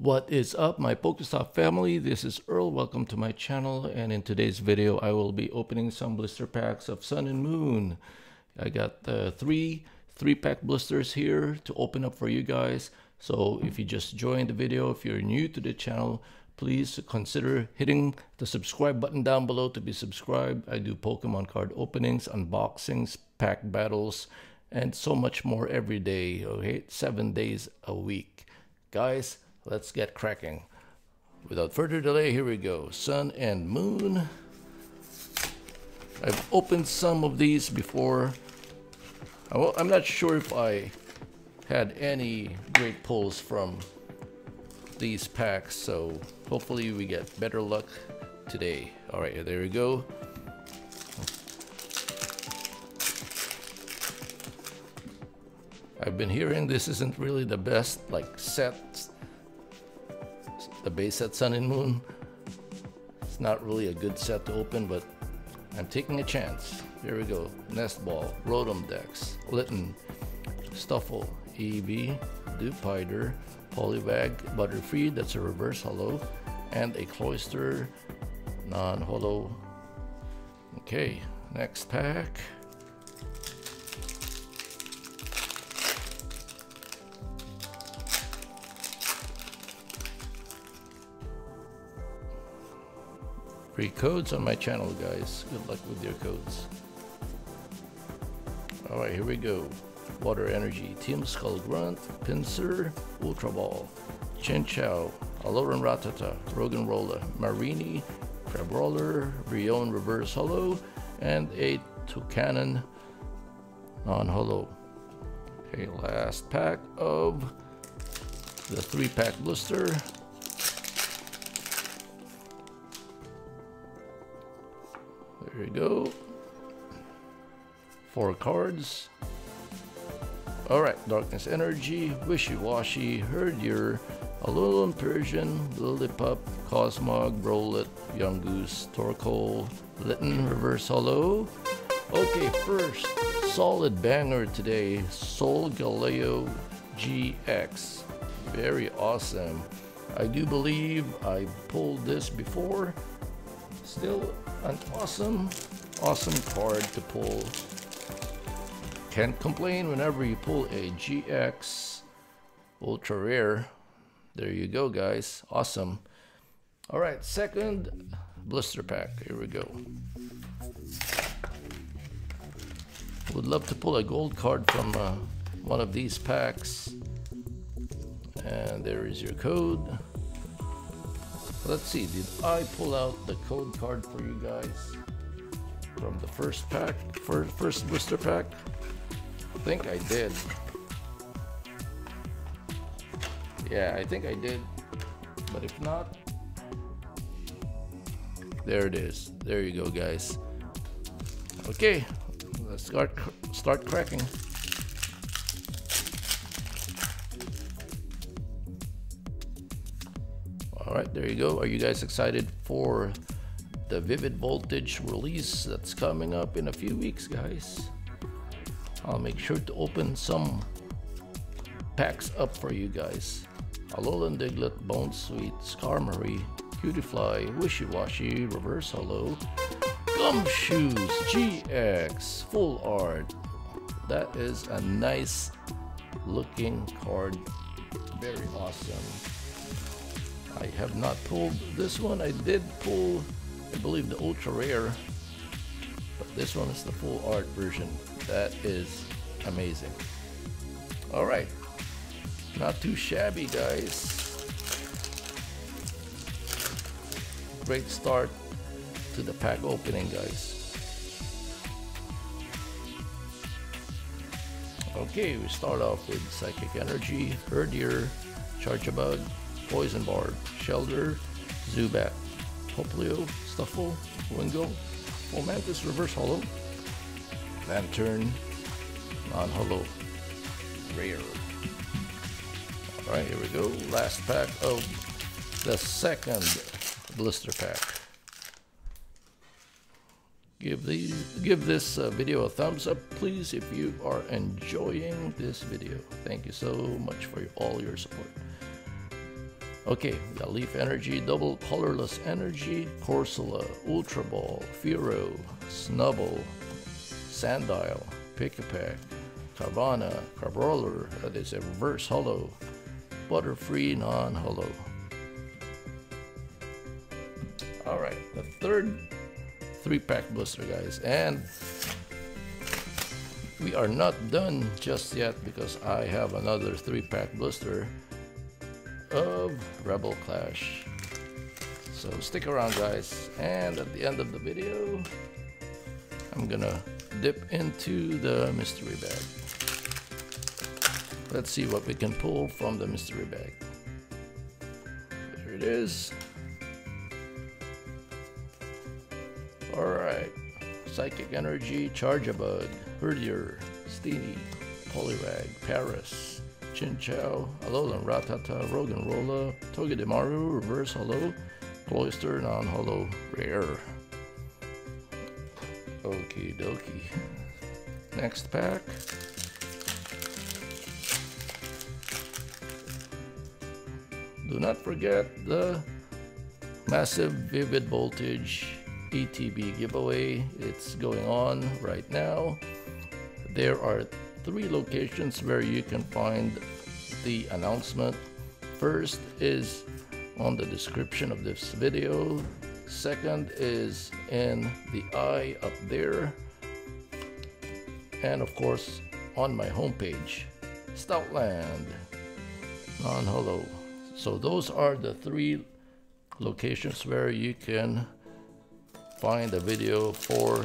What is up, my Pokestop family? This is Earl. Welcome to my channel, and in today's video I will be opening some blister packs of Sun and Moon. I got three pack blisters here to open up for you guys. So if you just joined the video, if you're new to the channel, please consider hitting the subscribe button down below to be subscribed. I do Pokemon card openings, unboxings, pack battles, and so much more every day, okay? 7 days a week. Guys, let's get cracking. Without further delay, here we go. Sun and Moon. I've opened some of these before. I'm not sure if I had any great pulls from these packs, so hopefully we get better luck today. All right, there we go. I've been hearing this isn't really the best, like, set, the base set Sun and Moon. It's not really a good set to open, but I'm taking a chance. Here we go. Nest Ball, Rotom Dex, Litten, Stuffle, EB, Dewpider, Polybag, Butterfree, that's a reverse holo, and a Cloyster non-holo. Okay, next pack. Free codes on my channel, guys. Good luck with your codes. All right, here we go. Water Energy, Team Skull Grunt, Pinsir, Ultra Ball, Chinchou, Alolan Rattata, Rogan Roller, Marini, Crabrawler, Brion Reverse Holo, and a Toucanon non-holo. Okay, last pack of the three-pack blister. There you go. 4 cards. Alright, Darkness Energy, Wishy-Washy, Herdier, Alolan Persian, Lillipup, Cosmog, Rowlet, Young Goose, Torkoal, Litten, Reverse Holo. Okay, first solid banger today, Solgaleo GX. Very awesome. I do believe I pulled this before. Still an awesome card to pull. Can't complain whenever you pull a GX ultra rare. There you go, guys. Awesome. All right, second blister pack. Here we go. Would love to pull a gold card from one of these packs. And there is your code. Let's see, did I pull out the code card for you guys from the first pack, first blister pack? I think I did. Yeah, I think I did. But if not, there it is. There you go, guys. Okay, let's start cracking. All right, there you go. Are you guys excited for the Vivid Voltage release that's coming up in a few weeks, guys? I'll make sure to open some packs up for you guys. Alolan Diglett, Bone Sweet, Skarmory, Cutiefly, Wishy-Washy, Reverse Holo, Gumshoes, GX, Full Art. That is a nice looking card. Very awesome. I have not pulled this one. I did pull, I believe, the ultra rare, but this one is the full art version. That is amazing. All right, not too shabby, guys. Great start to the pack opening, guys. Okay, we start off with Psychic Energy, Herdier, Charjabug, Poison Barb, Shelder, Zubat, Popplio, Stuffle, Wingo, Fomantis Reverse Holo, Lantern, non-holo, rare. All right, here we go. Last pack of the second blister pack. Give this video a thumbs up, please, if you are enjoying this video. Thank you so much for all your support. Okay, we got Leaf Energy, Double Colorless Energy, Corsola, Ultra Ball, Firo, Snubble, Sandile, Pick-a-Pack, Carvana, Crabrawler, that is a reverse holo, Butterfree non-holo. Alright, the third 3-pack booster, guys, and we are not done just yet because I have another 3-pack booster of Rebel Clash. So stick around, guys, and at the end of the video I'm gonna dip into the mystery bag. Let's see what we can pull from the mystery bag. There it is. Alright, Psychic Energy, Charjabug, Herdier, Steenie, Polybag, Paris, Chinchou, Alolan Rattata, Rogan Roller, Togedemaru, Reverse Holo, Cloyster, Non-Holo, Rare. Okie dokie. Next pack. Do not forget the massive Vivid Voltage ETB giveaway. It's going on right now. There are 3 locations where you can find the announcement. First is on the description of this video. Second is in the eye up there, and of course on my homepage, Stoutland non-holo. So those are the 3 locations where you can find a video for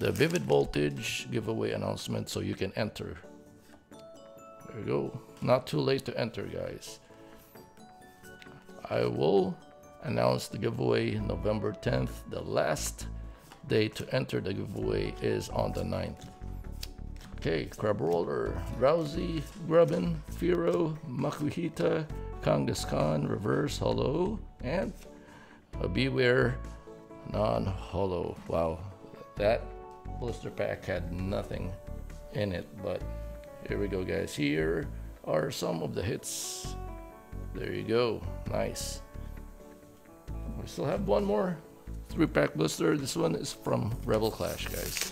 the Vivid Voltage giveaway announcement, so you can enter. There you go. Not too late to enter, guys. I will announce the giveaway November 10th. The last day to enter the giveaway is on the 9th. Okay, Crabrawler, Drowsy, Grubbin, Firo, Makuhita, Kangaskhan, Reverse Holo, and a Beware non-holo. Wow, that blister pack had nothing in it, but here we go, guys. Here are some of the hits. There you go. Nice. We still have one more 3-pack blister. This one is from Rebel Clash, guys.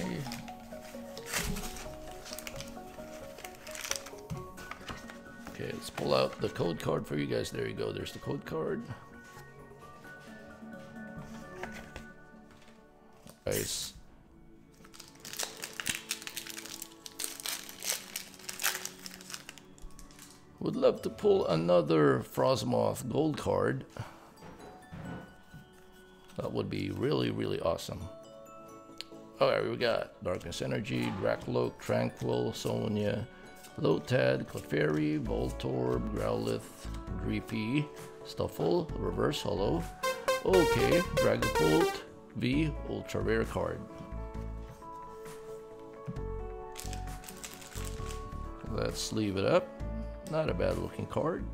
Okay. Okay, let's pull out the code card for you guys. There you go. There's the code card. Nice. Would love to pull another Frostmoth gold card. That would be really, really awesome. Alright, we got Darkness Energy, Dracloak, Tranquil, Sonya, Lotad, Clefairy, Voltorb, Growlithe, Dreepy, Stuffle, Reverse Holo. Okay, Dragapult, V, Ultra Rare card. Let's sleeve it up. Not a bad looking card.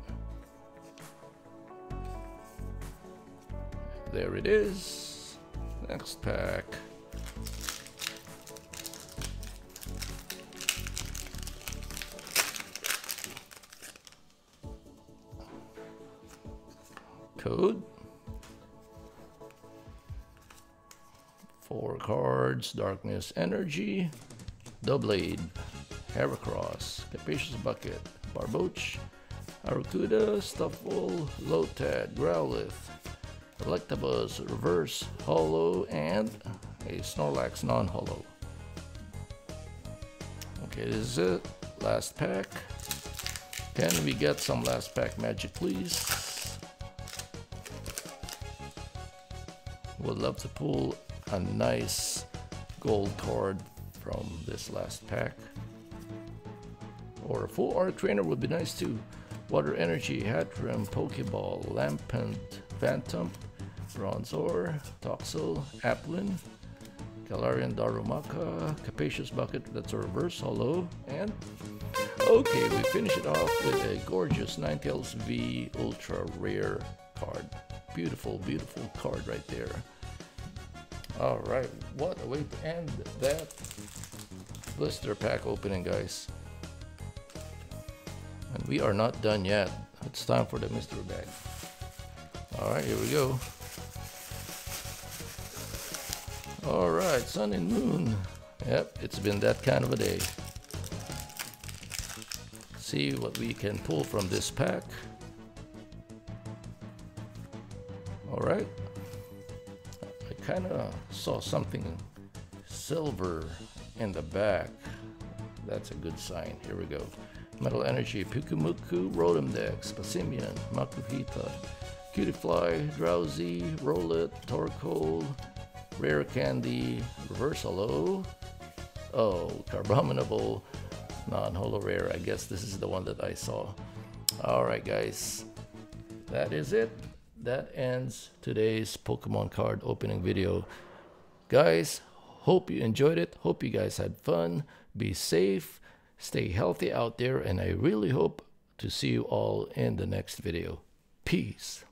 There it is. Next pack. Code. 4 cards. Darkness Energy, Doublade, Heracross, Capacious Bucket, Barboach, Aracuda, Stuffle, Lotad, Growlithe, Electabuzz, Reverse Holo, and a Snorlax non-holo. Okay, this is it. Last pack. Can we get some last pack magic, please? Would love to pull a nice gold card from this last pack. Or a full art trainer would be nice too. Water Energy, Hatrim, Pokeball, Lampant, Phantom, Bronzor, Toxel, Applin, Galarian Darumaka, Capacious Bucket, that's a reverse holo, and okay, we finish it off with a gorgeous Ninetales V Ultra Rare card. Beautiful, beautiful card right there. Alright, what a way to end that blister pack opening, guys. And we are not done yet. It's time for the mystery bag. Alright, here we go. Alright, Sun and Moon. Yep, it's been that kind of a day. See what we can pull from this pack. Alright. I kinda saw something silver in the back. That's a good sign. Here we go. Metal Energy, Pikumuku, Rotom Dex, Passimian, Makuhita, Cutiefly, Drowsy, Rowlet, Torkoal, Rare Candy, Reverse Holo. Oh, Carbominable, non-holo rare. I guess this is the one that I saw. Alright guys, that is it. That ends today's Pokemon card opening video. Guys, hope you enjoyed it. Hope you guys had fun. Be safe. Stay healthy out there, and I really hope to see you all in the next video. Peace.